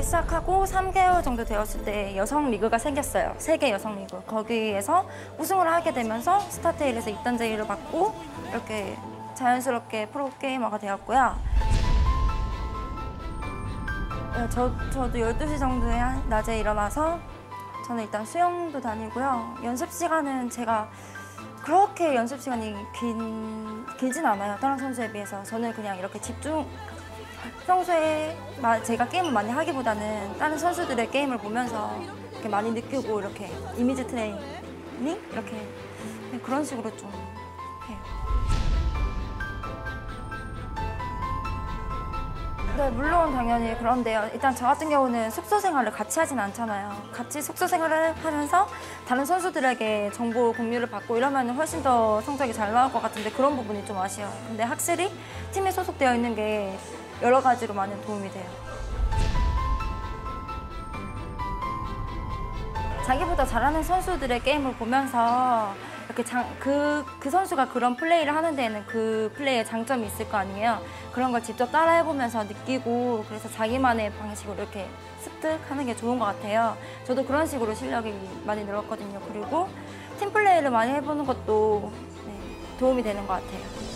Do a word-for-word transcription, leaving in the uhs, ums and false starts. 리그를 시작하고 삼 개월 정도 되었을 때 여성 리그가 생겼어요. 세계 여성 리그. 거기에서 우승을 하게 되면서 스타테일에서 입단 제의를 받고 이렇게 자연스럽게 프로게이머가 되었고요. 저, 저도 열두 시 정도에 낮에 일어나서 저는 일단 수영도 다니고요. 연습 시간은 제가 그렇게 연습 시간이 긴, 길진 않아요. 다른 선수에 비해서. 저는 그냥 이렇게 집중, 평소에 제가 게임을 많이 하기보다는 다른 선수들의 게임을 보면서 이렇게 많이 느끼고 이렇게 이미지 트레이닝? 이렇게 그런 식으로 좀 해요. 네, 물론 당연히 그런데요. 일단 저 같은 경우는 숙소 생활을 같이 하진 않잖아요. 같이 숙소 생활을 하면서 다른 선수들에게 정보 공유를 받고 이러면 훨씬 더 성적이 잘 나올 것 같은데 그런 부분이 좀 아쉬워요. 근데 확실히 팀에 소속되어 있는 게 여러 가지로 많은 도움이 돼요. 자기보다 잘하는 선수들의 게임을 보면서 이렇게 장, 그, 그 선수가 그런 플레이를 하는 데에는 그 플레이의 장점이 있을 거 아니에요. 그런 걸 직접 따라해보면서 느끼고 그래서 자기만의 방식으로 이렇게 습득하는 게 좋은 것 같아요. 저도 그런 식으로 실력이 많이 늘었거든요. 그리고 팀플레이를 많이 해보는 것도 네, 도움이 되는 것 같아요.